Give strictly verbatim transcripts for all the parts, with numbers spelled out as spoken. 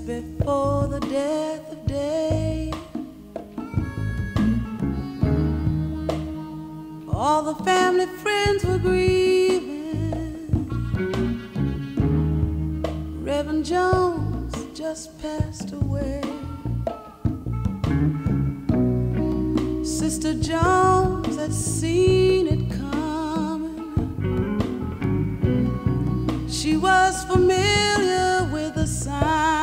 just before the death of day. All the family friends were grieving. Reverend Jones just passed away. Sister Jones had seen it coming. She was familiar with the signs.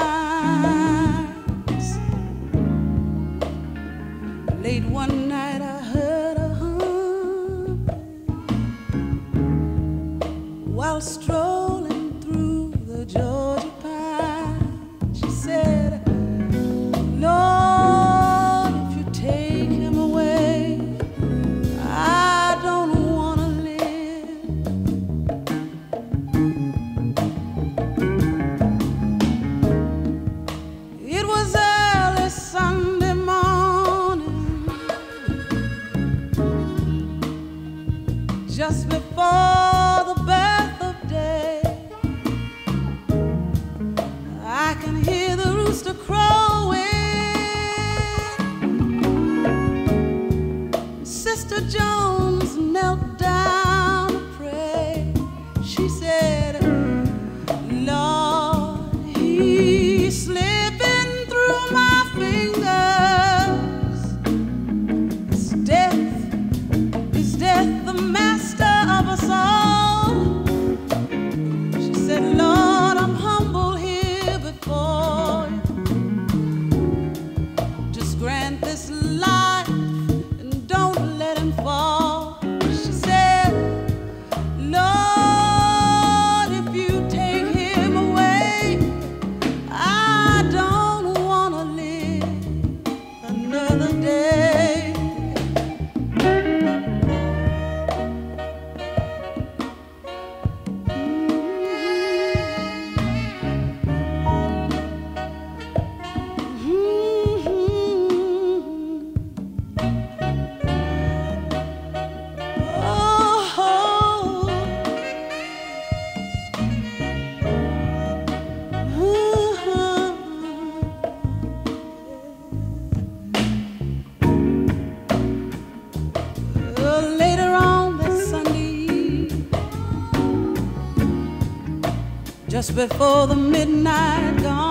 Late one night I heard her humming while strolling through the Georgia pine. She said, Sunday morning, just before the birth of day, I can hear the rooster crowing. Sister Jones knelt down to pray. She said, Lord, he slipped just before the midnight dawn.